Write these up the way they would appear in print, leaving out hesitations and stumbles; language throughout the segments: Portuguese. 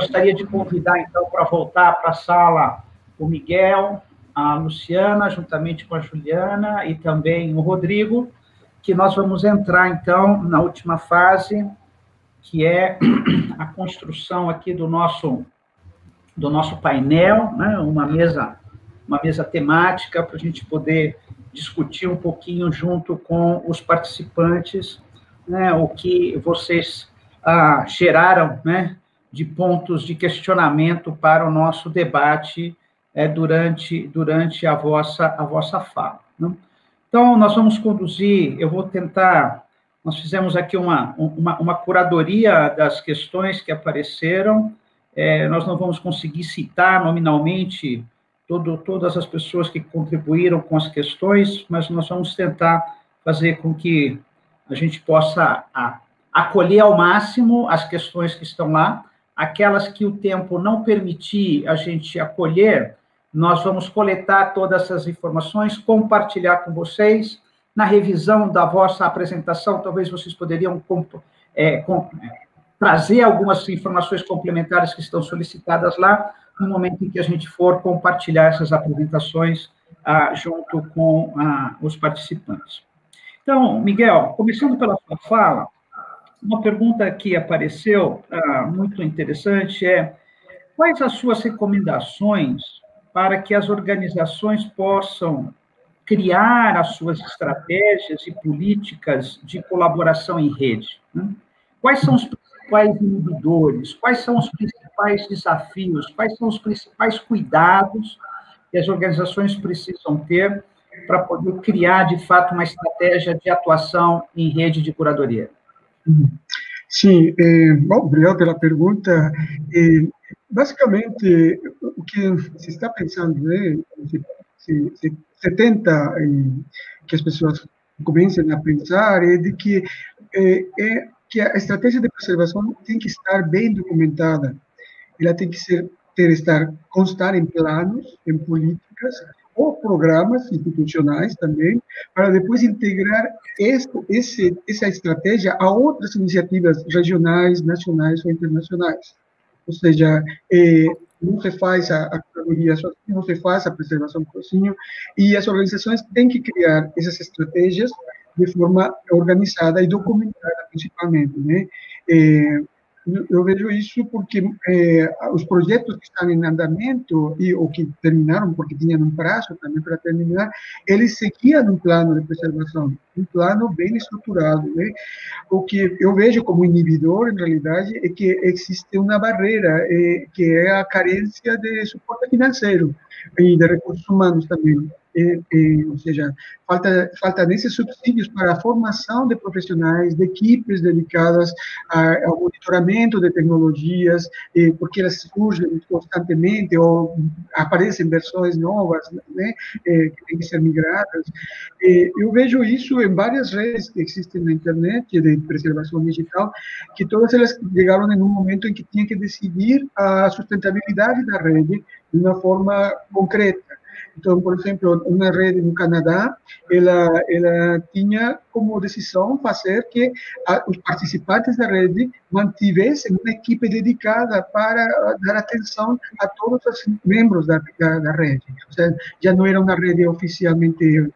gostaria de convidar, então, para voltar para a sala o Miguel, a Luciana, juntamente com a Juliana e também o Rodrigo, que nós vamos entrar, então, na última fase, que é a construção aqui do nosso painel, né? Uma mesa temática para a gente poder discutir um pouquinho junto com os participantes, né, o que vocês geraram, né, de pontos de questionamento para o nosso debate durante a vossa fala, né? Então, nós vamos conduzir, eu vou tentar, nós fizemos aqui uma curadoria das questões que apareceram, nós não vamos conseguir citar nominalmente todas as pessoas que contribuíram com as questões, mas nós vamos tentar fazer com que a gente possa acolher ao máximo as questões que estão lá, aquelas que o tempo não permitir a gente acolher, nós vamos coletar todas essas informações, compartilhar com vocês. Na revisão da vossa apresentação, talvez vocês poderiam trazer algumas informações complementares que estão solicitadas lá, no momento em que a gente for compartilhar essas apresentações junto com os participantes. Então, Miguel, começando pela sua fala, uma pergunta que apareceu muito interessante é: quais as suas recomendações para que as organizações possam criar as suas estratégias e políticas de colaboração em rede? Quais são os principais inibidores? Quais são os principais desafios? Quais são os principais cuidados que as organizações precisam ter para poder criar, de fato, uma estratégia de atuação em rede de curadoria? Sim, bom, obrigado pela pergunta. Basicamente, o que se está pensando, né, se tenta que as pessoas comecem a pensar que a estratégia de preservação tem que estar bem documentada, ela tem que constar em planos, em políticas ou programas institucionais também, para depois integrar essa estratégia a outras iniciativas regionais, nacionais ou internacionais. Ou seja, não se faz a curadoria sozinho, não se faz a preservação sozinho, e as organizações têm que criar essas estratégias de forma organizada e documentada, principalmente, né? Eu vejo isso porque os projetos que estão em andamento, ou que terminaram, porque tinham um prazo também para terminar, eles seguiam um plano de preservação, um plano bem estruturado, né? O que eu vejo como inibidor, na realidade, é que existe uma barreira, que é a carência de suporte financeiro e de recursos humanos também. Ou seja, falta desses subsídios para a formação de profissionais, de equipes dedicadas ao monitoramento de tecnologias, porque elas surgem constantemente ou aparecem versões novas, né, que têm que ser migradas. Eu vejo isso em várias redes que existem na internet de preservação digital, que todas elas chegaram em um momento em que tinha que decidir a sustentabilidade da rede de uma forma concreta. Então, por exemplo, uma rede no Canadá, ela tinha como decisão fazer que os participantes da rede mantivessem uma equipe dedicada para dar atenção a todos os membros da rede. Ou seja, já não era uma rede oficialmente,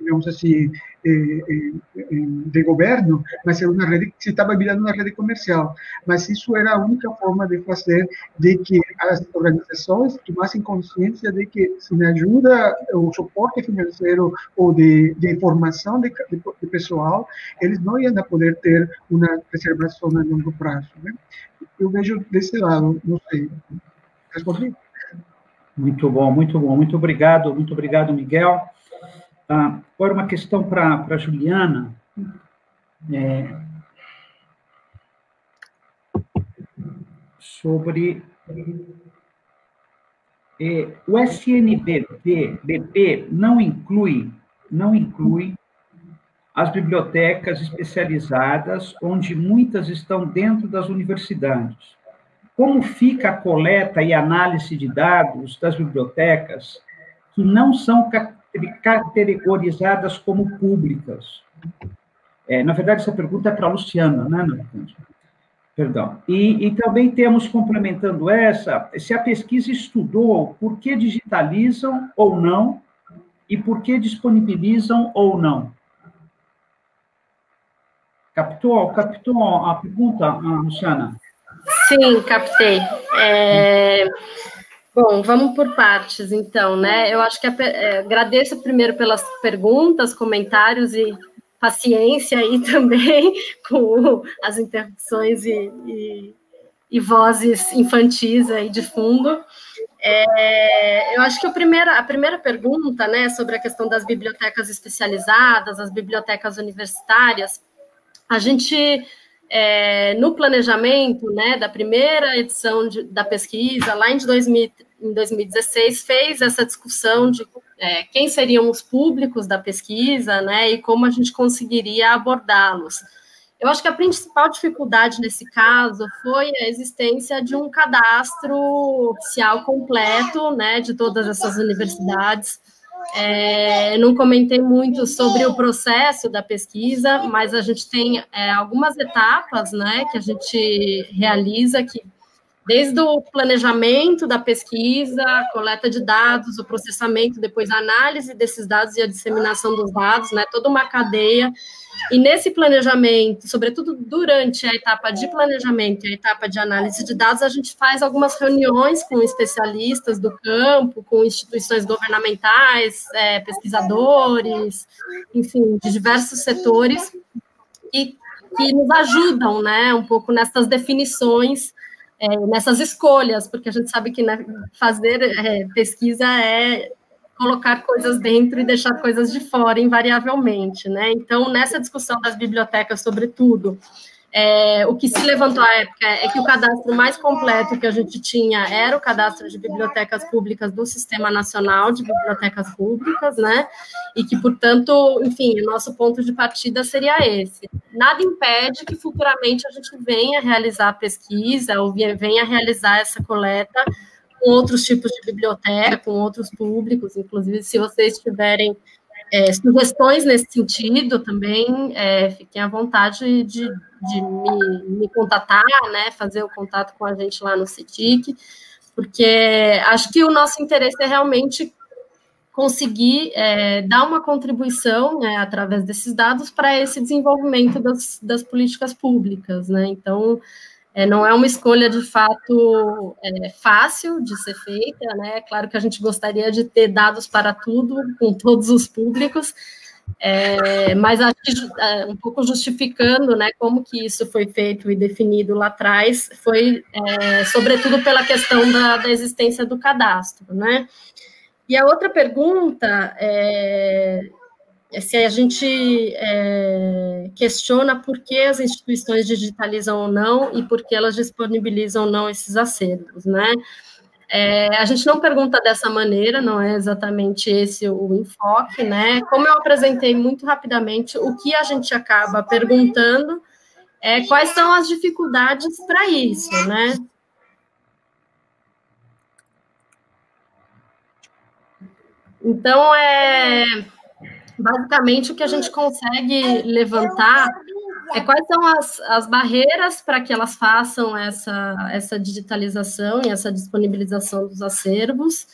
digamos assim, de governo, mas era uma rede que se estava virando uma rede comercial. Mas isso era a única forma de fazer de que as organizações tomassem consciência de que, sem ajuda, o suporte financeiro ou de formação de pessoal, eles não iam poder ter uma preservação a longo prazo, né? Eu vejo desse lado, não sei. Respondi? Muito bom, muito bom. Muito obrigado, Miguel. Agora, uma questão para a Juliana. Sobre o SNBP não inclui as bibliotecas especializadas, onde muitas estão dentro das universidades. Como fica a coleta e análise de dados das bibliotecas que não são categorizadas como públicas? Na verdade, essa pergunta é para a Luciana, né? Perdão. E também temos, complementando essa, se a pesquisa estudou por que digitalizam ou não e por que disponibilizam ou não. Captou a pergunta, Luciana? Sim, captei. Bom, vamos por partes, então, né? Eu acho que agradeço primeiro pelas perguntas, comentários e paciência aí também com as interrupções e vozes infantis aí de fundo. Eu acho que a primeira pergunta, né, sobre a questão das bibliotecas especializadas, as bibliotecas universitárias, a gente, no planejamento, né, da primeira edição da pesquisa, lá em 2016, fez essa discussão de quem seriam os públicos da pesquisa, né, e como a gente conseguiria abordá-los. Eu acho que a principal dificuldade nesse caso foi a existência de um cadastro oficial completo, né, de todas essas universidades. Eu não comentei muito sobre o processo da pesquisa, mas a gente tem algumas etapas, né, que a gente realiza aqui, desde o planejamento da pesquisa, a coleta de dados, o processamento, depois a análise desses dados e a disseminação dos dados, né, toda uma cadeia. E nesse planejamento, sobretudo durante a etapa de planejamento e a etapa de análise de dados, a gente faz algumas reuniões com especialistas do campo, com instituições governamentais, pesquisadores, enfim, de diversos setores, e que nos ajudam, né, um pouco nessas definições, nessas escolhas, porque a gente sabe que fazer pesquisa é colocar coisas dentro e deixar coisas de fora, invariavelmente, né? Então, nessa discussão das bibliotecas, sobretudo, o que se levantou à época é que o cadastro mais completo que a gente tinha era o cadastro de bibliotecas públicas do Sistema Nacional de Bibliotecas Públicas, né? E que, portanto, enfim, o nosso ponto de partida seria esse. Nada impede que futuramente a gente venha realizar a pesquisa ou venha realizar essa coleta com outros tipos de biblioteca, com outros públicos, inclusive, se vocês tiverem sugestões nesse sentido também, fiquem à vontade de me contatar, né, fazer o contato com a gente lá no CETIC, porque acho que o nosso interesse é realmente conseguir dar uma contribuição, né, através desses dados para esse desenvolvimento das políticas públicas, né? Então, não é uma escolha, de fato, fácil de ser feita, né? É claro que a gente gostaria de ter dados para tudo, com todos os públicos, mas acho que, um pouco justificando, né, como que isso foi feito e definido lá atrás, foi, sobretudo, pela questão da existência do cadastro, né? E a outra pergunta é se a gente questiona por que as instituições digitalizam ou não e por que elas disponibilizam ou não esses acervos, né? A gente não pergunta dessa maneira, não é exatamente esse o enfoque, né? Como eu apresentei muito rapidamente, o que a gente acaba perguntando é quais são as dificuldades para isso, né? Então, basicamente, o que a gente consegue levantar é quais são as barreiras para que elas façam essa digitalização e essa disponibilização dos acervos,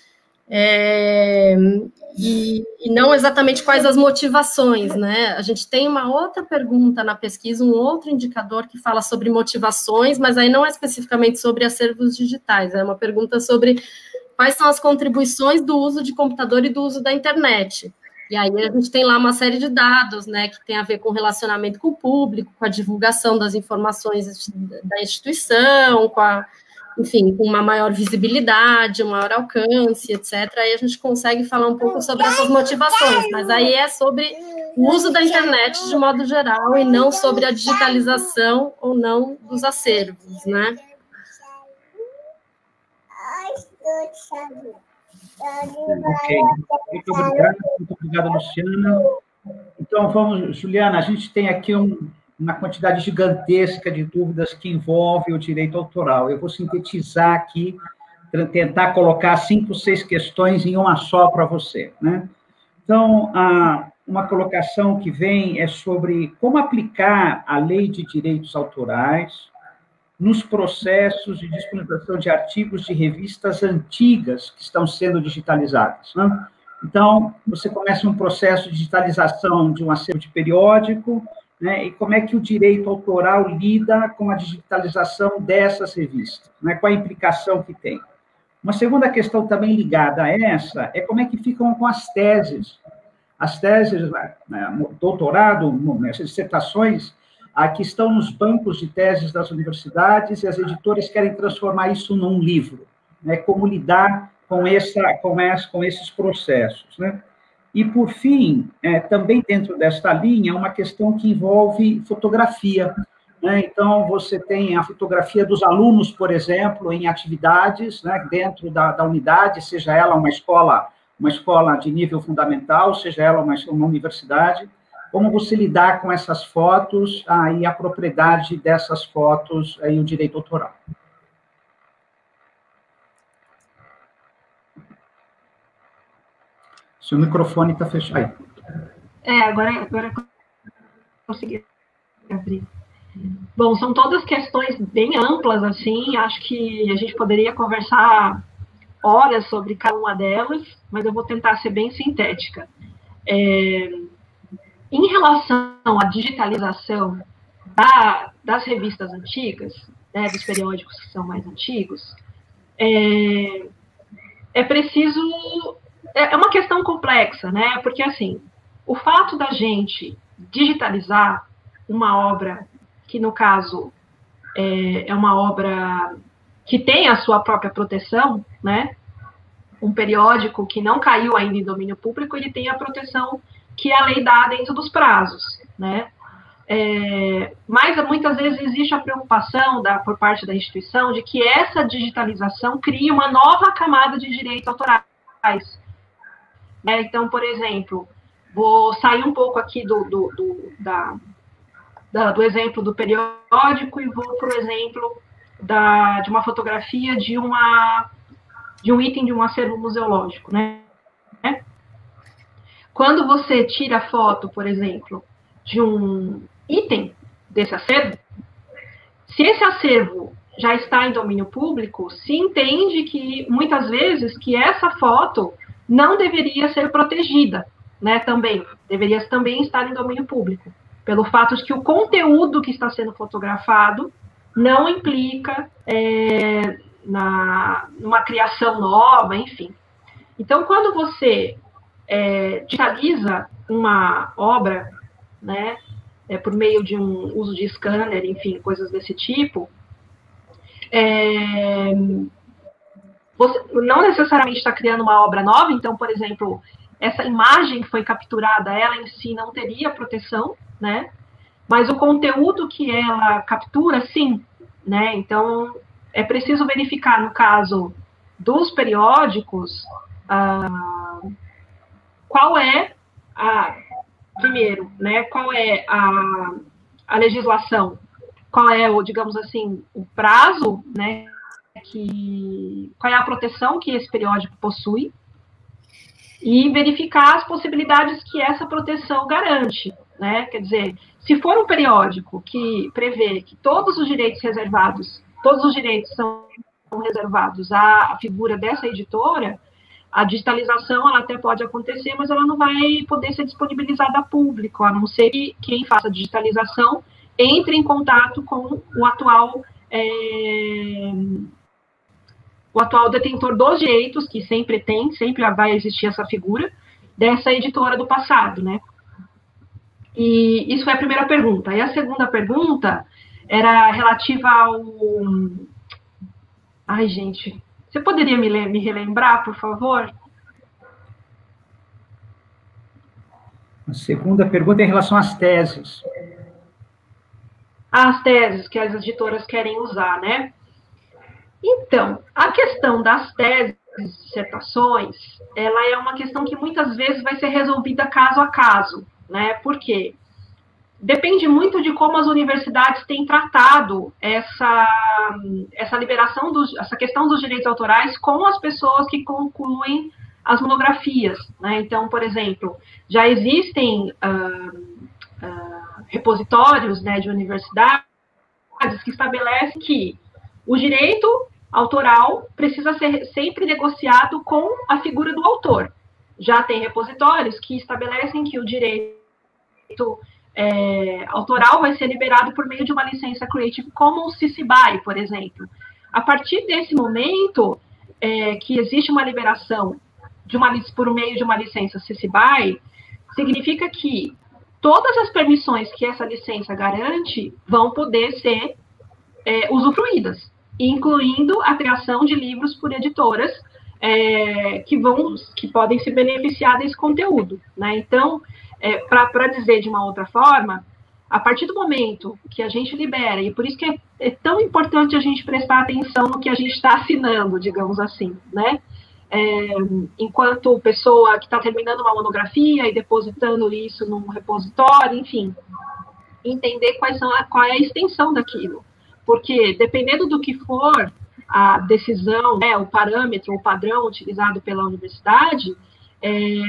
e não exatamente quais as motivações, né? A gente tem uma outra pergunta na pesquisa, um outro indicador que fala sobre motivações, mas aí não é especificamente sobre acervos digitais, é uma pergunta sobre quais são as contribuições do uso de computador e do uso da internet. E aí a gente tem lá uma série de dados, né, que tem a ver com relacionamento com o público, com a divulgação das informações da instituição, enfim, com uma maior visibilidade, um maior alcance, etc. Aí a gente consegue falar um pouco sobre essas motivações, mas aí é sobre o uso da internet de modo geral e não sobre a digitalização ou não dos acervos, né? Ok, muito obrigado, Luciana. Então, vamos, Juliana, a gente tem aqui uma quantidade gigantesca de dúvidas que envolve o direito autoral. Eu vou sintetizar aqui, tentar colocar 5, 6 questões em uma só para você, né? Então, uma colocação que vem é sobre como aplicar a lei de direitos autorais nos processos de disponibilização de artigos de revistas antigas que estão sendo digitalizadas, né? Então, você começa um processo de digitalização de um acervo de periódico, né? E como é que o direito autoral lida com a digitalização dessas revistas, né? Qual a implicação que tem? Uma segunda questão também ligada a essa é como é que ficam com as teses. As teses, né, doutorado, as dissertações, que estão nos bancos de teses das universidades, e as editoras querem transformar isso num livro, né? Como lidar com esses processos, né? E, por fim, também dentro desta linha, uma questão que envolve fotografia, né? Então, você tem a fotografia dos alunos, por exemplo, em atividades, né, dentro da unidade, seja ela uma escola de nível fundamental, seja ela uma universidade. Como você lidar com essas fotos, e a propriedade dessas fotos, e o direito autoral. Seu microfone está fechado. Agora consegui abrir. Bom, são todas questões bem amplas, assim, acho que a gente poderia conversar horas sobre cada uma delas, mas eu vou tentar ser bem sintética. Em relação à digitalização das revistas antigas, né, dos periódicos que são mais antigos, preciso... É uma questão complexa, né? Porque, assim, o fato da gente digitalizar uma obra que, no caso, é uma obra que tem a sua própria proteção, né? Um periódico que não caiu ainda em domínio público, ele tem a proteção que a lei dá dentro dos prazos, né? Mas, muitas vezes, existe a preocupação por parte da instituição de que essa digitalização crie uma nova camada de direitos autorais. Então, por exemplo, vou sair um pouco aqui do exemplo do periódico e vou para o exemplo de uma fotografia de um item de um acervo museológico, né? Quando você tira a foto, por exemplo, de um item desse acervo, se esse acervo já está em domínio público, se entende que, muitas vezes, que essa foto não deveria ser protegida, né, também, deveria também estar em domínio público, pelo fato de que o conteúdo que está sendo fotografado não implica numa criação nova, enfim. Então, quando você digitaliza uma obra, né, por meio de um uso de scanner, enfim, coisas desse tipo, você não necessariamente está criando uma obra nova. Então, por exemplo, essa imagem que foi capturada, ela em si não teria proteção, né? Mas o conteúdo que ela captura, sim, né? Então, é preciso verificar, no caso dos periódicos, qual é primeiro, né? Qual é a legislação? Qual é, digamos assim, o prazo, né? Qual é a proteção que esse periódico possui e verificar as possibilidades que essa proteção garante, né? Quer dizer, se for um periódico que prevê que todos os direitos são reservados à figura dessa editora, a digitalização ela até pode acontecer, mas ela não vai poder ser disponibilizada a público, a não ser que quem faça a digitalização entre em contato com o atual detentor dos direitos, que sempre tem, sempre vai existir essa figura, dessa editora do passado, né? E isso foi a primeira pergunta. E a segunda pergunta era relativa ao... Ai, gente, você poderia me relembrar, por favor? A segunda pergunta é em relação às teses. As teses que as editoras querem usar, né? Então, a questão das teses, dissertações, ela é uma questão que muitas vezes vai ser resolvida caso a caso, né? Porque depende muito de como as universidades têm tratado essa liberação, essa questão dos direitos autorais com as pessoas que concluem as monografias, né? Então, por exemplo, já existem repositórios, né, de universidades que estabelece que o direito autoral precisa ser sempre negociado com a figura do autor. Já tem repositórios que estabelecem que o direito autoral vai ser liberado por meio de uma licença Creative Commons, CC BY, por exemplo. A partir desse momento que existe uma liberação por meio de uma licença CC BY, significa que todas as permissões que essa licença garante vão poder ser usufruídas, incluindo a criação de livros por editoras que podem se beneficiar desse conteúdo, né? Então, para dizer de uma outra forma, a partir do momento que a gente libera, e por isso que é tão importante a gente prestar atenção no que a gente está assinando, digamos assim, né? Enquanto pessoa que está terminando uma monografia e depositando isso num repositório, enfim, entender qual é a extensão daquilo. Porque, dependendo do que for a decisão, né, o parâmetro, o padrão utilizado pela universidade,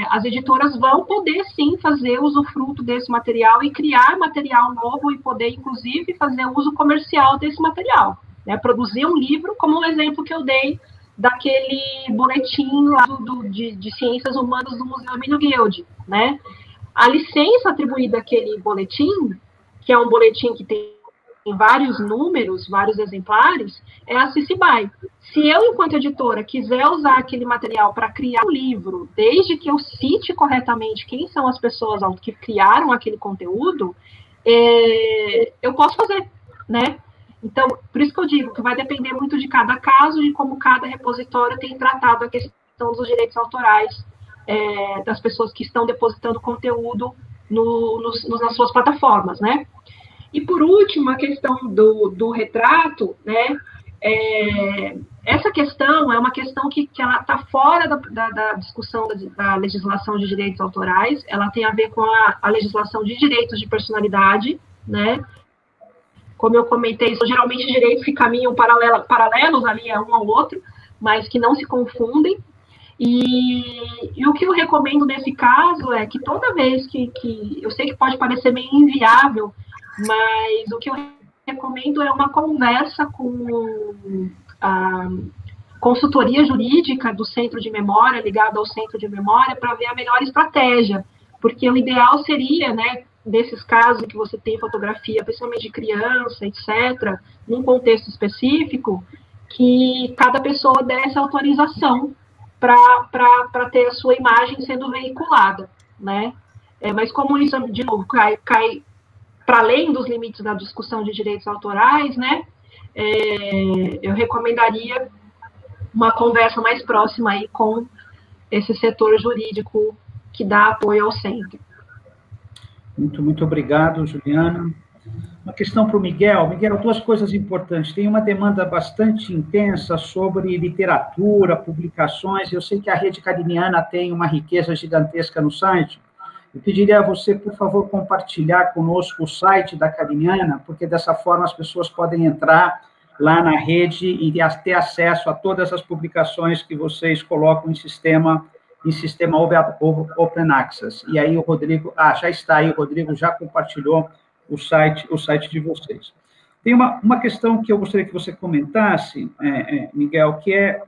as editoras vão poder, sim, fazer usufruto desse material e criar material novo e poder, inclusive, fazer uso comercial desse material, né? Produzir um livro, como o exemplo que eu dei daquele boletim lá de Ciências Humanas do Museu Amelio, né? A licença atribuída àquele boletim, que é um boletim que tem vários números, vários exemplares, é a CC BY. Se eu, enquanto editora, quiser usar aquele material para criar um livro, desde que eu cite corretamente quem são as pessoas que criaram aquele conteúdo, eu posso fazer, né? Então, por isso que eu digo que vai depender muito de cada caso, de como cada repositório tem tratado a questão dos direitos autorais das pessoas que estão depositando conteúdo nas suas plataformas, né? E, por último, a questão do retrato, né? Essa questão é uma questão que ela está fora da discussão da legislação de direitos autorais, ela tem a ver com a legislação de direitos de personalidade, né? Como eu comentei, são geralmente direitos que caminham paralelos ali um ao outro, mas que não se confundem. E o que eu recomendo nesse caso é que toda vez que eu sei que pode parecer meio inviável, mas o que eu recomendo é uma conversa com a consultoria jurídica do Centro de Memória, ligado ao Centro de Memória, para ver a melhor estratégia, porque o ideal seria, né, desses casos que você tem fotografia, principalmente de criança, etc., num contexto específico, que cada pessoa desse autorização para ter a sua imagem sendo veiculada, né? Mas como isso, de novo, cai para além dos limites da discussão de direitos autorais, né? Eu recomendaria uma conversa mais próxima aí com esse setor jurídico que dá apoio ao centro. Muito obrigado, Juliana. Uma questão para o Miguel. Miguel, duas coisas importantes. Tem uma demanda bastante intensa sobre literatura, publicações. Eu sei que a rede Cariniana tem uma riqueza gigantesca no site. Eu pediria a você, por favor, compartilhar conosco o site da Cariniana, porque dessa forma as pessoas podem entrar lá na rede e ter acesso a todas as publicações que vocês colocam em sistema Open Access. E aí o Rodrigo... já está aí, o Rodrigo já compartilhou o site de vocês. Tem uma questão que eu gostaria que você comentasse, Miguel, que é...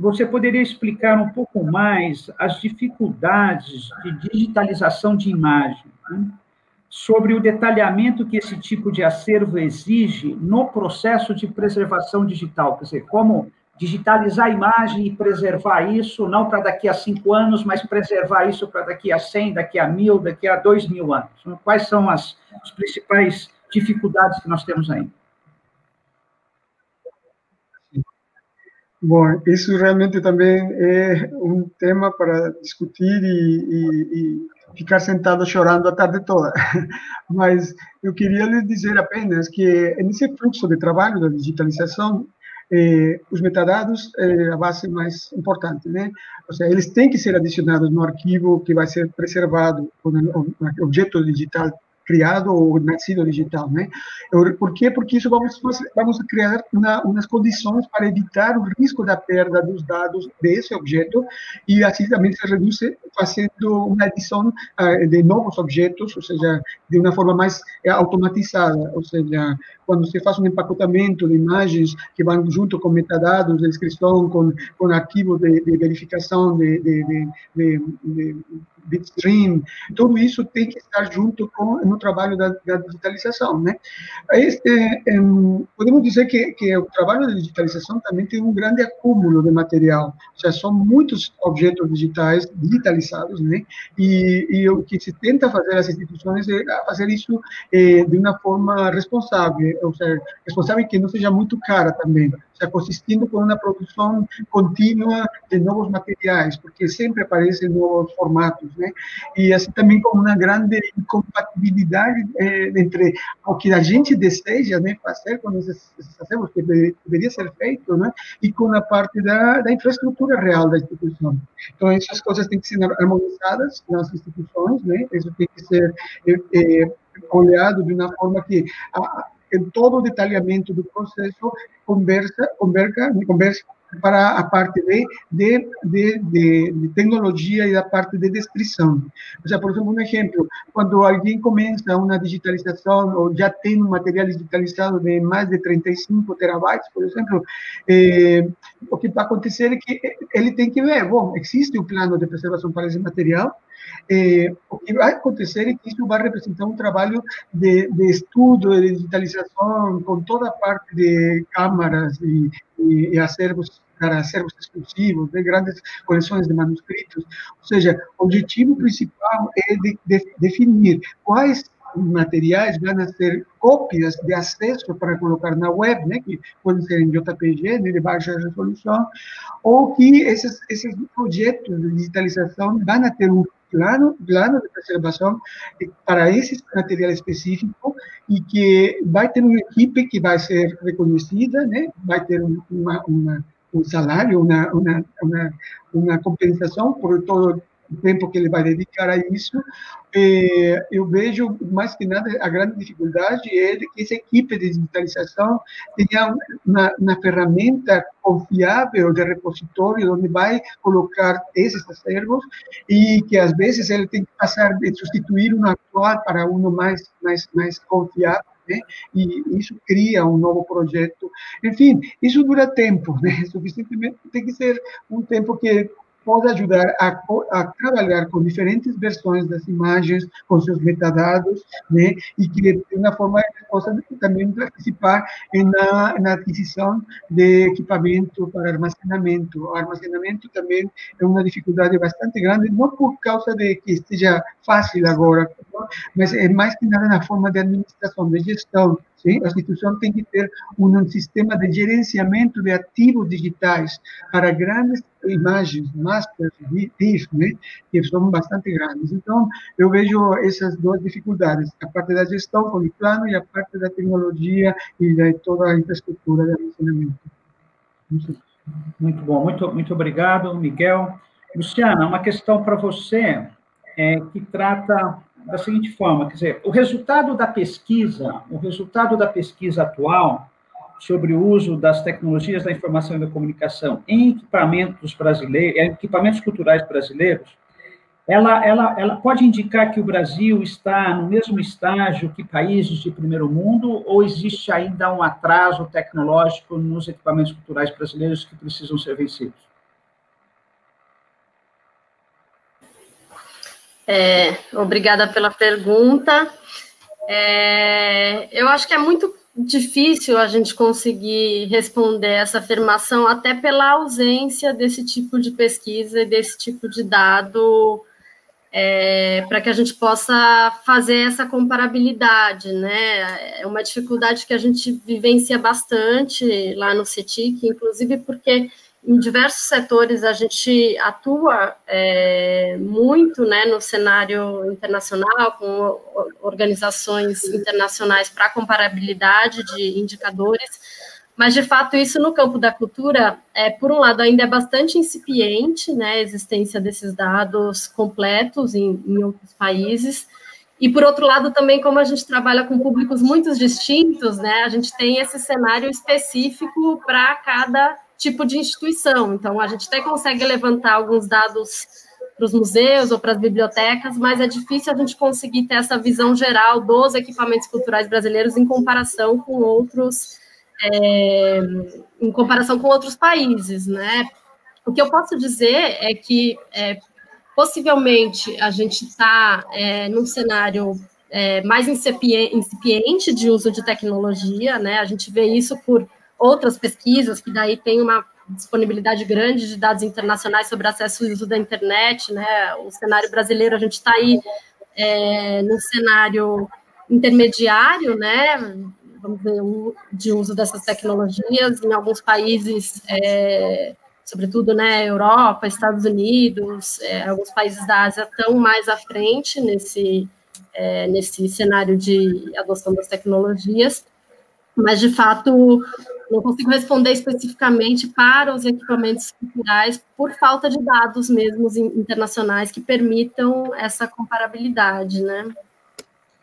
Você poderia explicar um pouco mais as dificuldades de digitalização de imagem, né? Sobre o detalhamento que esse tipo de acervo exige no processo de preservação digital, quer dizer, como digitalizar a imagem e preservar isso, não para daqui a 5 anos, mas preservar isso para daqui a 100, daqui a 1000, daqui a 2000 anos. Quais são as principais dificuldades que nós temos ainda? Bom, isso realmente também é um tema para discutir e ficar sentado chorando a tarde toda. Mas eu queria lhe dizer apenas que nesse fluxo de trabalho da digitalização, os metadados é a base mais importante, né? Ou seja, eles têm que ser adicionados no arquivo que vai ser preservado, ou no objeto digital criado ou nascido digital, né? Por quê? Porque isso vamos criar umas condições para evitar o risco da perda dos dados desse objeto e assim também se reduz fazendo uma adição de novos objetos, ou seja, de uma forma mais automatizada, ou seja, quando você faz um empacotamento de imagens que vão junto com metadados, descrição, com arquivos de verificação de bitstream, tudo isso tem que estar junto com no trabalho da digitalização, né? Podemos dizer que o trabalho da digitalização também tem um grande acúmulo de material, já são muitos objetos digitais digitalizados, né? E o que se tenta fazer as instituições é fazer isso de uma forma responsável, ou seja, responsável que não seja muito cara também, consistindo com uma produção contínua de novos materiais, porque sempre aparecem novos formatos, né? E assim também com uma grande incompatibilidade entre o que a gente deseja, né, fazer quando fazemos o que deveria ser feito, né, e com a parte da infraestrutura real da instituição. Então, essas coisas têm que ser harmonizadas nas instituições, né? Isso tem que ser olhado de uma forma que todo o detalhamento do processo conversa para a parte de tecnologia e a parte de descrição. Ou seja, por exemplo, um exemplo, quando alguém começa uma digitalização ou já tem um material digitalizado de mais de 35 terabytes, por exemplo, o que vai acontecer é que ele tem que ver, bom, existe um plano de preservação para esse material, o que vai acontecer é que isso vai representar um trabalho de estudo, de digitalização, com toda a parte de câmaras e acervos, para acervos exclusivos, de grandes coleções de manuscritos. Ou seja, o objetivo principal é definir quais materiais vão ser cópias de acesso para colocar na web, né, que podem ser em JPG, né, de baixa resolução, ou que esses projetos de digitalização vão ter um plano de preservação para esse material específico e que vai ter uma equipe que vai ser reconhecida, né? Vai ter um salário, uma compensação por todo o tempo que ele vai dedicar a isso. Eu vejo, mais que nada, a grande dificuldade é que essa equipe de digitalização tenha uma ferramenta confiável de repositório onde vai colocar esses acervos e que, às vezes, ele tem que passar de substituir um atual para um mais confiável, né? E isso cria um novo projeto. Enfim, isso dura tempo, né? Suficientemente tem que ser um tempo que pode ajudar a trabalhar com diferentes versões das imagens, com seus metadados, né? E que, de uma forma, possa também participar na aquisição de equipamento para armazenamento. O armazenamento também é uma dificuldade bastante grande, não por causa de que esteja fácil agora, mas é mais que nada na forma de administração, de gestão. Sim, a instituição tem que ter um sistema de gerenciamento de ativos digitais para grandes imagens, masters, TIFF, né, que são bastante grandes. Então, eu vejo essas duas dificuldades, a parte da gestão com o plano e a parte da tecnologia e de toda a infraestrutura de armazenamento. Muito bom, muito obrigado, Miguel. Luciana, uma questão para você que trata da seguinte forma, quer dizer, o resultado da pesquisa atual sobre o uso das tecnologias da informação e da comunicação em equipamentos culturais brasileiros, ela pode indicar que o Brasil está no mesmo estágio que países de primeiro mundo ou existe ainda um atraso tecnológico nos equipamentos culturais brasileiros que precisam ser vencidos? Obrigada pela pergunta. Eu acho que é muito difícil a gente conseguir responder essa afirmação, até pela ausência desse tipo de pesquisa e desse tipo de dado, para que a gente possa fazer essa comparabilidade, né? É uma dificuldade que a gente vivencia bastante lá no CETIC, inclusive porque em diversos setores a gente atua muito, né, no cenário internacional, com organizações internacionais para comparabilidade de indicadores, mas, de fato, isso no campo da cultura, por um lado, ainda é bastante incipiente, né, a existência desses dados completos em outros países, E, por outro lado, também, como a gente trabalha com públicos muito distintos, né, a gente tem esse cenário específico para cada tipo de instituição. Então, a gente até consegue levantar alguns dados para os museus ou para as bibliotecas, mas é difícil a gente conseguir ter essa visão geral dos equipamentos culturais brasileiros em comparação com outros, em comparação com outros países, né? O que eu posso dizer é que, possivelmente, a gente está num cenário mais incipiente de uso de tecnologia, né? A gente vê isso por outras pesquisas, que daí tem uma disponibilidade grande de dados internacionais sobre acesso e uso da internet, né? O cenário brasileiro, a gente está aí num cenário intermediário, né? Vamos dizer, de uso dessas tecnologias em alguns países... sobretudo, né, Europa, Estados Unidos, alguns países da Ásia estão mais à frente nesse cenário de adoção das tecnologias, mas, de fato, não consigo responder especificamente para os equipamentos culturais por falta de dados mesmo internacionais que permitam essa comparabilidade, né?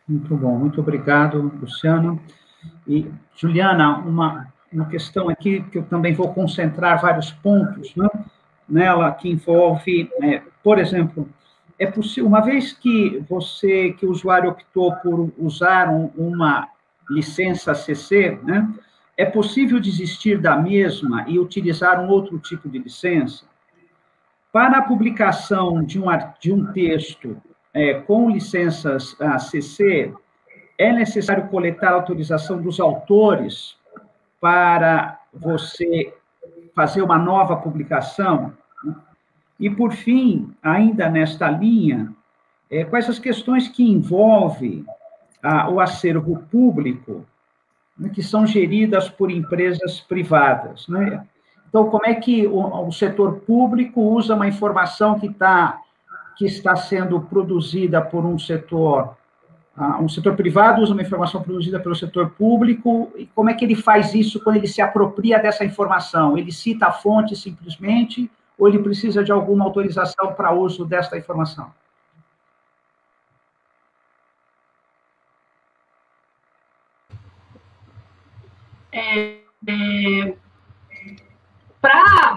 Muito bom, muito obrigado, Luciana. E, Juliana, uma questão aqui, que eu também vou concentrar vários pontos, né, nela, que envolve, por exemplo, é possível, uma vez que o usuário optou por usar uma licença CC, né, é possível desistir da mesma e utilizar um outro tipo de licença? Para a publicação de um texto com licenças CC, é necessário coletar a autorização dos autores para você fazer uma nova publicação? E, por fim, ainda nesta linha, quais as questões que envolvem o acervo público, né, que são geridas por empresas privadas, né? Então, como é que o setor público usa uma informação que está sendo produzida por um setor... Um setor privado usa uma informação produzida pelo setor público, e como é que ele faz isso quando ele se apropria dessa informação? Ele cita a fonte simplesmente, ou ele precisa de alguma autorização para uso desta informação?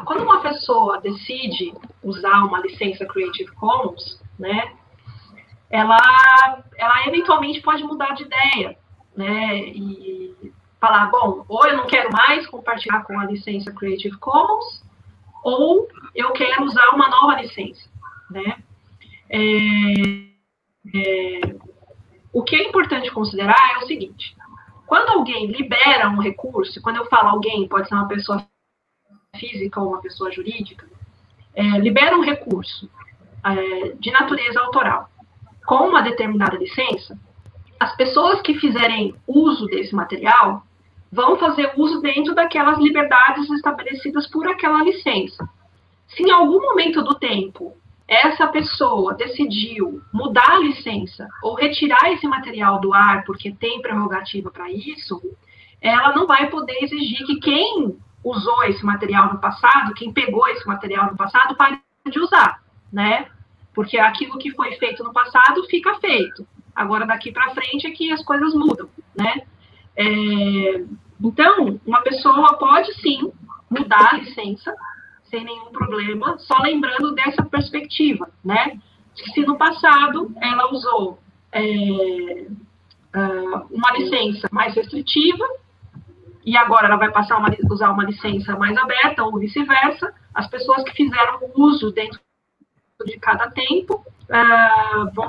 Quando uma pessoa decide usar uma licença Creative Commons, né, ela eventualmente pode mudar de ideia, né, e falar, bom, ou eu não quero mais compartilhar com a licença Creative Commons, ou eu quero usar uma nova licença, né. O que é importante considerar é o seguinte: quando alguém libera um recurso, quando eu falo alguém, pode ser uma pessoa física ou uma pessoa jurídica, libera um recurso de natureza autoral, com uma determinada licença, as pessoas que fizerem uso desse material vão fazer uso dentro daquelas liberdades estabelecidas por aquela licença. Se em algum momento do tempo essa pessoa decidiu mudar a licença ou retirar esse material do ar porque tem prerrogativa para isso, ela não vai poder exigir que quem usou esse material no passado, quem pegou esse material no passado, pare de usar, né? Porque aquilo que foi feito no passado fica feito. Agora, daqui para frente, é que as coisas mudam, né? Então, uma pessoa pode, sim, mudar a licença sem nenhum problema, só lembrando dessa perspectiva, né? Se no passado ela usou uma licença mais restritiva e agora ela vai passar a usar uma licença mais aberta ou vice-versa, as pessoas que fizeram uso dentro de cada tempo vão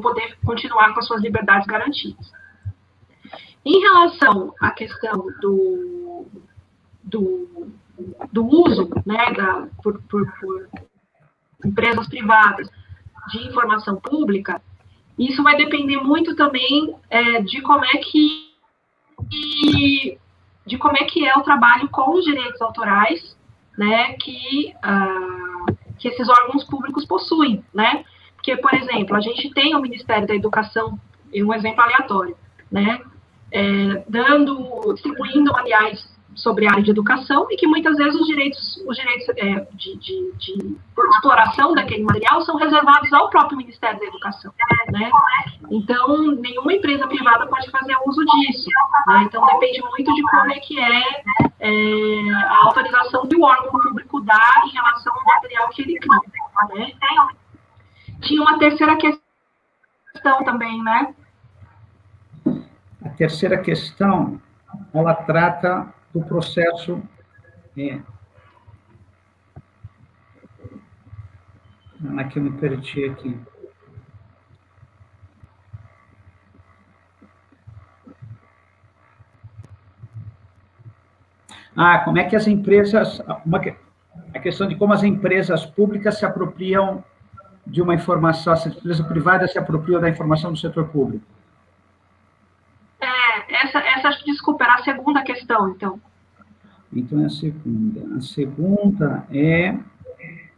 poder continuar com as suas liberdades garantidas. Em relação à questão do uso, né, por empresas privadas de informação pública, isso vai depender muito também de como é que é o trabalho com os direitos autorais, né, que esses órgãos públicos possuem, né? Porque, por exemplo, a gente tem o Ministério da Educação, um exemplo aleatório, né? Distribuindo materiais sobre a área de educação e que muitas vezes os direitos de exploração daquele material são reservados ao próprio Ministério da Educação, né? Então, nenhuma empresa privada pode fazer uso disso, né? Então, depende muito de como é que é a autorização que o órgão público dá em relação ao material que ele cria, né? Tinha uma terceira questão também, né? A terceira questão, ela trata do processo que eu me perdi aqui. Como é que as empresas... A questão de como as empresas públicas se apropriam de uma informação, as empresas privadas se apropriam da informação do setor público. Desculpa, era a segunda questão, então. Então, é a segunda. A segunda é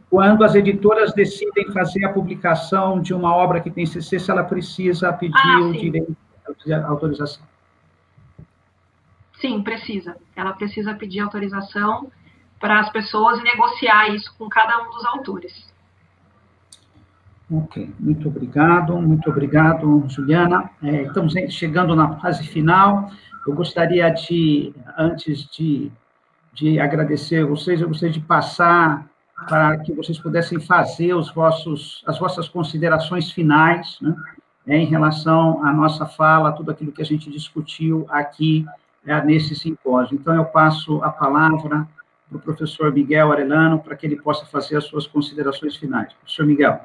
quando as editoras decidem fazer a publicação de uma obra que tem CC, se ela precisa pedir o direito de autorização. Sim, precisa. Ela precisa pedir autorização para as pessoas e negociar isso com cada um dos autores. Ok, muito obrigado, Juliana. Estamos chegando na fase final. Eu gostaria de, antes de agradecer a vocês, eu gostaria de passar para que vocês pudessem fazer as vossas considerações finais, né, em relação à nossa fala, tudo aquilo que a gente discutiu aqui nesse simpósio. Então, eu passo a palavra para o professor Miguel Arellano, para que ele possa fazer as suas considerações finais. Professor Miguel.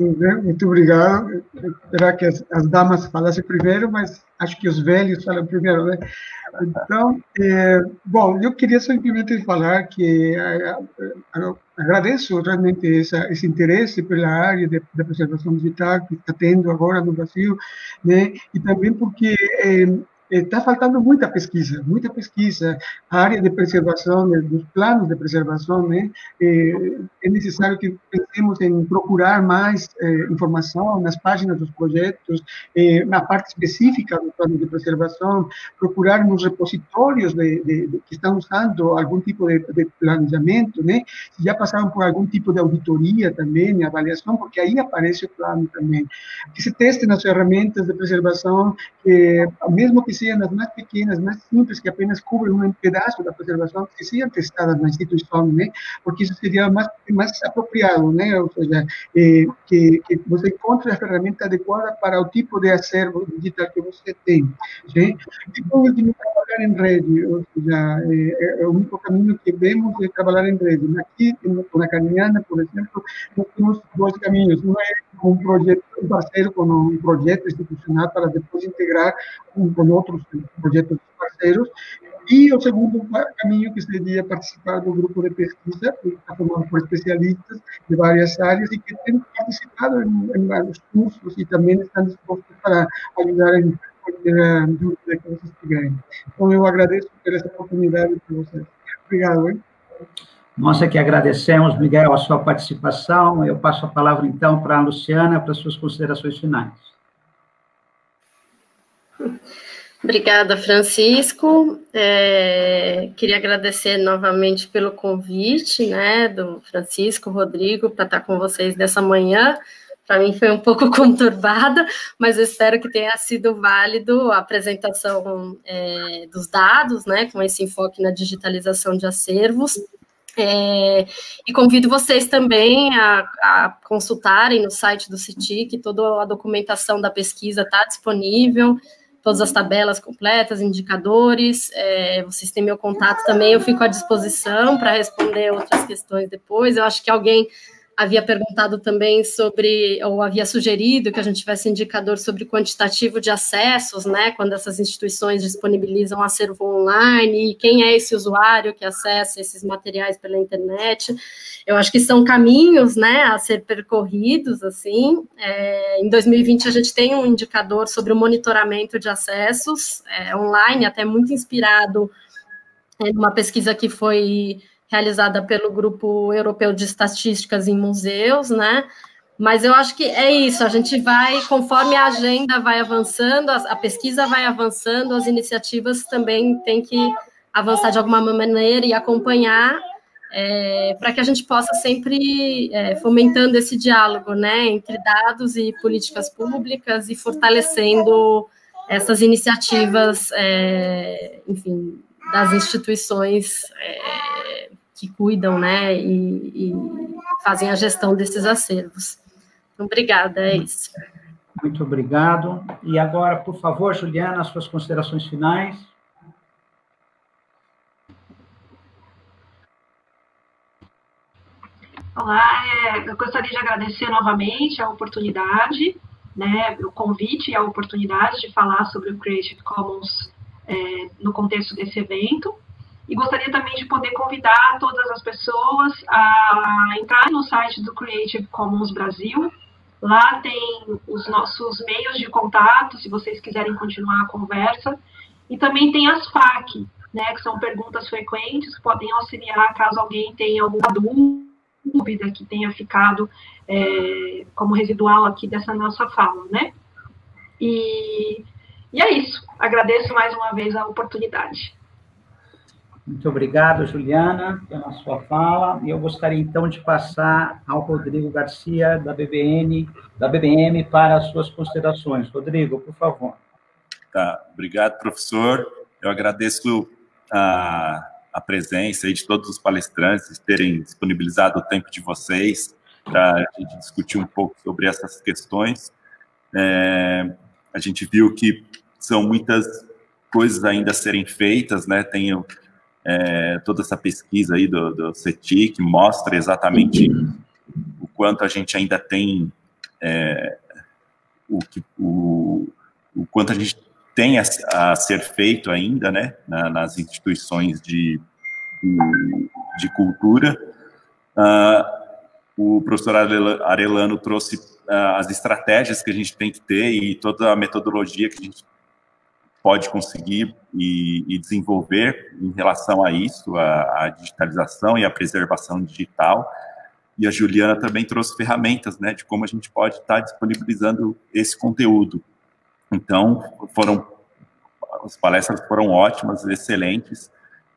Muito obrigado. Será que as damas falassem primeiro, mas acho que os velhos falam primeiro, né? Então, bom, eu queria simplesmente falar que agradeço realmente esse interesse pela área da preservação digital que está tendo agora no Brasil, né? E também porque está faltando muita pesquisa, a área de preservação, dos planos de preservação, né? É necessário que pensemos em procurar mais informação nas páginas dos projetos, na parte específica do plano de preservação, procurar nos repositórios que estão usando algum tipo de planejamento, né? Se já passaram por algum tipo de auditoria também, avaliação, porque aí aparece o plano também. Que se teste nas ferramentas de preservação, mesmo que sejam as mais pequenas, mais simples, que apenas cobrem um pedaço da preservação, que sejam testadas na instituição, né? Porque isso seria mais apropriado, né? Ou seja, que você encontre a ferramenta adequada para o tipo de acervo digital que você tem, né? E, por último, trabalhar em rede, ou seja, é o único caminho que vemos é trabalhar em rede. Aqui, na Cariniana, por exemplo, nós temos dois caminhos. Um é um projeto, um parceiro com um projeto institucional para depois integrar com outros projetos parceiros, e o segundo caminho que seria participar do grupo de pesquisa, que está formado por especialistas de várias áreas e que têm participado em vários cursos e também estão dispostos para ajudar em qualquer dúvida que vocês tiverem. Então, eu agradeço por essa oportunidade para vocês. Obrigado, hein? Nós é que agradecemos, Miguel, a sua participação. Eu passo a palavra, então, para a Luciana, para as suas considerações finais. Obrigada, Francisco. Queria agradecer novamente pelo convite, né, do Francisco, Rodrigo, para estar com vocês nessa manhã. Para mim foi um pouco conturbada, mas eu espero que tenha sido válido a apresentação dos dados, né, com esse enfoque na digitalização de acervos. E convido vocês também a consultarem no site do CETIC, toda a documentação da pesquisa está disponível, todas as tabelas completas, indicadores, vocês têm meu contato também, eu fico à disposição para responder outras questões depois. Eu acho que alguém havia perguntado também sobre, ou havia sugerido que a gente tivesse indicador sobre quantitativo de acessos, né, quando essas instituições disponibilizam acervo online, e quem é esse usuário que acessa esses materiais pela internet. Eu acho que são caminhos, né, a ser percorridos, assim. Em 2020, a gente tem um indicador sobre o monitoramento de acessos online, até muito inspirado em uma pesquisa que foi realizada pelo Grupo Europeu de Estatísticas em Museus, né? Mas eu acho que é isso, a gente vai, conforme a agenda vai avançando, a pesquisa vai avançando, as iniciativas também têm que avançar de alguma maneira e acompanhar, para que a gente possa sempre fomentando esse diálogo, né, entre dados e políticas públicas e fortalecendo essas iniciativas, enfim, das instituições que cuidam, né, e fazem a gestão desses acervos. Então, obrigada, é isso. Muito obrigado. E agora, por favor, Juliana, as suas considerações finais. Olá, eu gostaria de agradecer novamente a oportunidade, né, o convite e a oportunidade de falar sobre o Creative Commons no contexto desse evento. E gostaria também de poder convidar todas as pessoas a entrar no site do Creative Commons Brasil. Lá tem os nossos meios de contato, se vocês quiserem continuar a conversa. E também tem as FAQ, né, que são perguntas frequentes, que podem auxiliar caso alguém tenha alguma dúvida que tenha ficado como residual aqui dessa nossa fala, né? E é isso. Agradeço mais uma vez a oportunidade. Muito obrigado, Juliana, pela sua fala. E eu gostaria, então, de passar ao Rodrigo Garcia, da BBM, para as suas considerações. Rodrigo, por favor. Tá, obrigado, professor. Eu agradeço a presença aí de todos os palestrantes, terem disponibilizado o tempo de vocês para a gente discutir um pouco sobre essas questões. A gente viu que são muitas coisas ainda a serem feitas, né? Tenho toda essa pesquisa aí do CETIC que mostra exatamente o quanto a gente ainda tem o quanto a gente tem a ser feito ainda, né, nas instituições de cultura. O professor Arellano trouxe as estratégias que a gente tem que ter e toda a metodologia que a gente pode conseguir e desenvolver em relação a isso, a digitalização e a preservação digital. E a Juliana também trouxe ferramentas, né, de como a gente pode estar disponibilizando esse conteúdo. Então, as palestras foram ótimas, excelentes,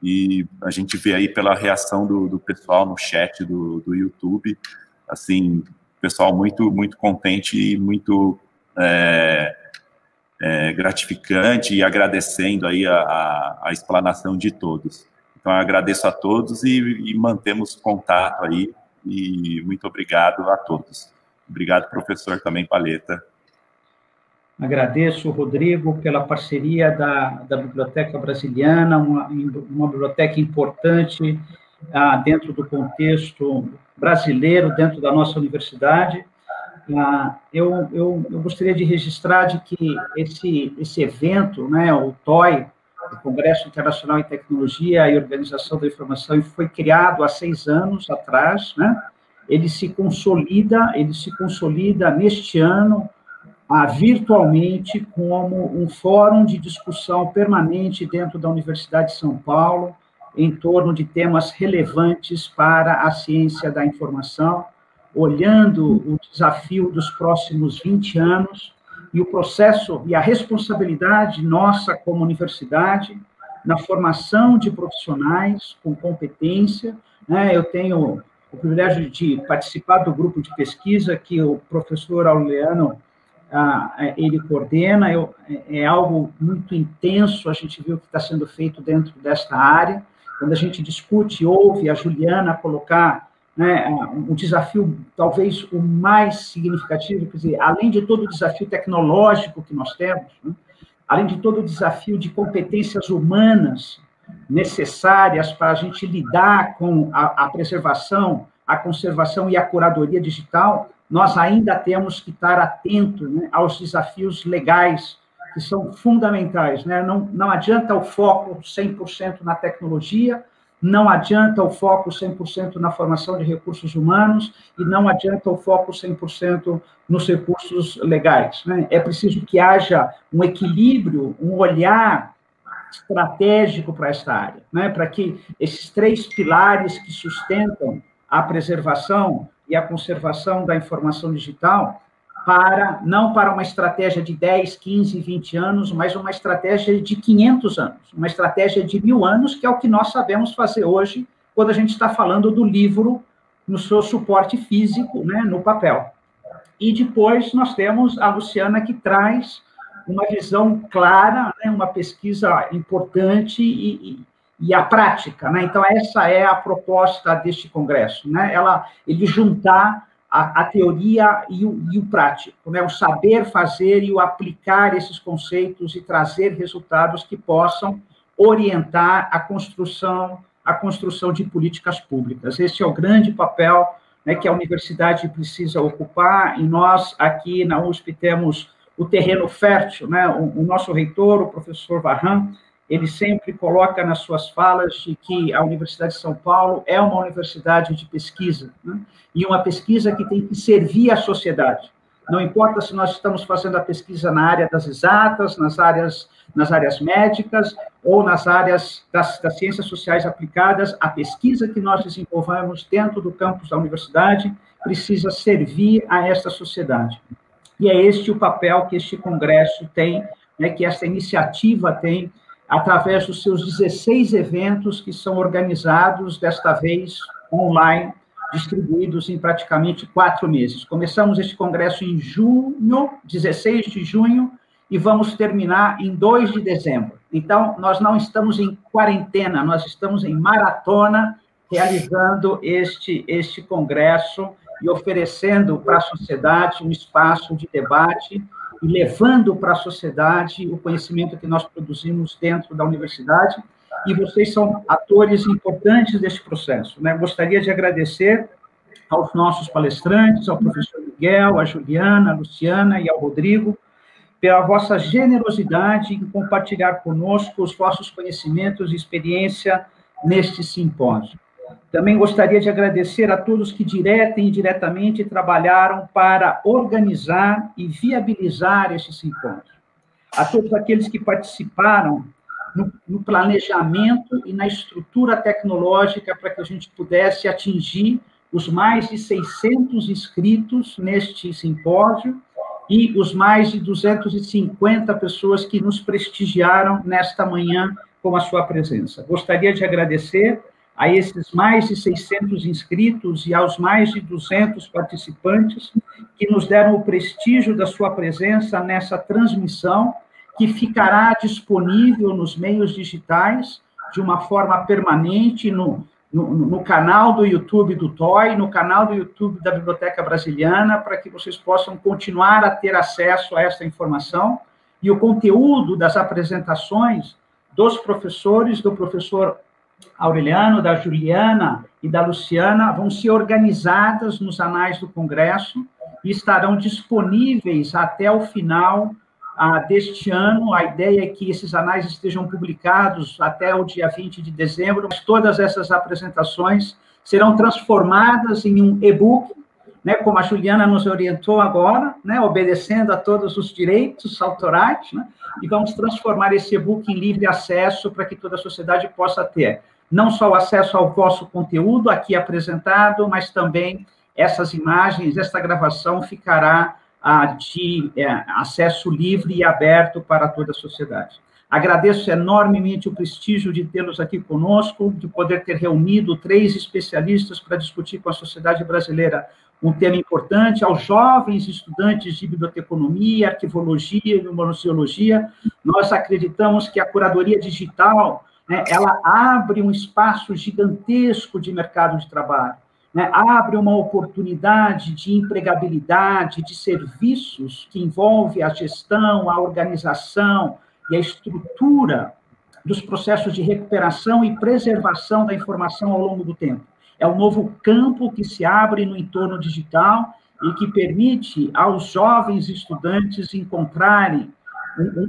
e a gente vê aí pela reação do pessoal no chat do YouTube, assim, pessoal muito, muito contente e muito... gratificante, e agradecendo aí a explanação de todos. Então, eu agradeço a todos e mantemos contato aí, e muito obrigado a todos. Obrigado, professor, também, Paleta. Agradeço, Rodrigo, pela parceria da Biblioteca Brasiliana, uma biblioteca importante dentro do contexto brasileiro, dentro da nossa universidade. Eu gostaria de registrar de que esse evento, né, o TOI, o Congresso Internacional em Tecnologia e Organização da Informação, foi criado há 6 anos atrás, né? Ele se consolida neste ano, virtualmente, como um fórum de discussão permanente dentro da Universidade de São Paulo, em torno de temas relevantes para a ciência da informação, olhando o desafio dos próximos 20 anos e o processo e a responsabilidade nossa como universidade na formação de profissionais com competência. Eu tenho o privilégio de participar do grupo de pesquisa que o professor Aureliano ele coordena. É algo muito intenso, a gente viu o que está sendo feito dentro desta área. Quando a gente discute, ouve a Juliana colocar, né, um desafio talvez o mais significativo, quer dizer, além de todo o desafio tecnológico que nós temos, né, além de todo o desafio de competências humanas necessárias para a gente lidar com a preservação, a conservação e a curadoria digital, nós ainda temos que estar atento, né, aos desafios legais, que são fundamentais, né? Não adianta o foco 100% na tecnologia, não adianta o foco 100% na formação de recursos humanos e não adianta o foco 100% nos recursos legais, né? É preciso que haja um equilíbrio, um olhar estratégico para esta área, né? Para que esses 3 pilares que sustentam a preservação e a conservação da informação digital não para uma estratégia de 10, 15, 20 anos, mas uma estratégia de 500 anos, uma estratégia de 1000 anos, que é o que nós sabemos fazer hoje, quando a gente está falando do livro no seu suporte físico, né, no papel. E depois nós temos a Luciana, que traz uma visão clara, né, uma pesquisa importante e a prática, né? Então, essa é a proposta deste congresso, né? Ele juntar a teoria e o prático, né? O saber fazer e o aplicar esses conceitos e trazer resultados que possam orientar a construção de políticas públicas. Esse é o grande papel, né, que a universidade precisa ocupar, e nós aqui na USP temos o terreno fértil, né? O nosso reitor, o professor Varran, ele sempre coloca nas suas falas de que a Universidade de São Paulo é uma universidade de pesquisa, né? E uma pesquisa que tem que servir à sociedade. Não importa se nós estamos fazendo a pesquisa na área das exatas, nas áreas médicas ou nas áreas das ciências sociais aplicadas, a pesquisa que nós desenvolvemos dentro do campus da universidade precisa servir a esta sociedade. E é este o papel que este congresso tem, né, que esta iniciativa tem, através dos seus 16 eventos que são organizados, desta vez, online, distribuídos em praticamente 4 meses. Começamos este congresso em junho, 16 de junho, e vamos terminar em 2 de dezembro. Então, nós não estamos em quarentena, nós estamos em maratona, realizando este congresso e oferecendo para a sociedade um espaço de debate, e levando para a sociedade o conhecimento que nós produzimos dentro da universidade, e vocês são atores importantes desse processo, né? Gostaria de agradecer aos nossos palestrantes, ao professor Miguel, à Juliana, à Luciana e ao Rodrigo, pela vossa generosidade em compartilhar conosco os vossos conhecimentos e experiência neste simpósio. Também gostaria de agradecer a todos que direta e indiretamente trabalharam para organizar e viabilizar esses encontros. A todos aqueles que participaram no planejamento e na estrutura tecnológica para que a gente pudesse atingir os mais de 600 inscritos neste simpósio e os mais de 250 pessoas que nos prestigiaram nesta manhã com a sua presença. Gostaria de agradecer a esses mais de 600 inscritos e aos mais de 200 participantes que nos deram o prestígio da sua presença nessa transmissão, que ficará disponível nos meios digitais de uma forma permanente no canal do YouTube do TOI, no canal do YouTube da Biblioteca Brasiliana, para que vocês possam continuar a ter acesso a essa informação, e o conteúdo das apresentações dos professores, do professor Aureliano, da Juliana e da Luciana, vão ser organizadas nos anais do Congresso e estarão disponíveis até o final deste ano. A ideia é que esses anais estejam publicados até o dia 20 de dezembro, mas todas essas apresentações serão transformadas em um e-book, né, como a Juliana nos orientou agora, né, obedecendo a todos os direitos autorais, né, e vamos transformar esse e-book em livre acesso para que toda a sociedade possa ter não só o acesso ao vosso conteúdo aqui apresentado, mas também essas imagens, esta gravação ficará acesso livre e aberto para toda a sociedade. Agradeço enormemente o prestígio de tê-los aqui conosco, de poder ter reunido 3 especialistas para discutir com a sociedade brasileira um tema importante, aos jovens estudantes de biblioteconomia, arquivologia e museologia. Nós acreditamos que a curadoria digital, né, ela abre um espaço gigantesco de mercado de trabalho, né, abre uma oportunidade de empregabilidade, de serviços que envolve a gestão, a organização e a estrutura dos processos de recuperação e preservação da informação ao longo do tempo. É um novo campo que se abre no entorno digital e que permite aos jovens estudantes encontrarem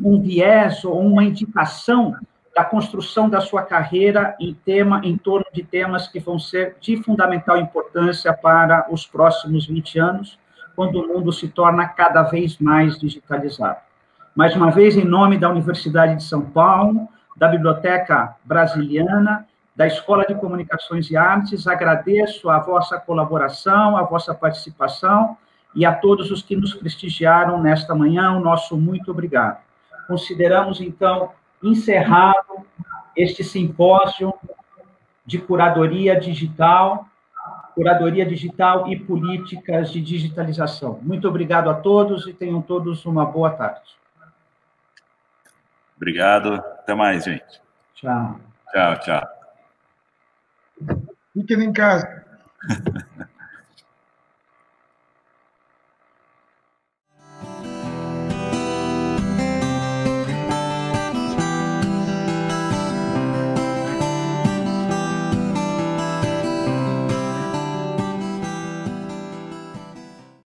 um viés ou uma indicação da construção da sua carreira em torno de temas que vão ser de fundamental importância para os próximos 20 anos, quando o mundo se torna cada vez mais digitalizado. Mais uma vez, em nome da Universidade de São Paulo, da Biblioteca Brasiliana, da Escola de Comunicações e Artes, agradeço a vossa colaboração, a vossa participação, e a todos os que nos prestigiaram nesta manhã, o nosso muito obrigado. Consideramos, então, encerrado este simpósio de curadoria digital e políticas de digitalização. Muito obrigado a todos e tenham todos uma boa tarde. Obrigado. Até mais, gente. Tchau. Tchau, tchau. Fiquem em casa.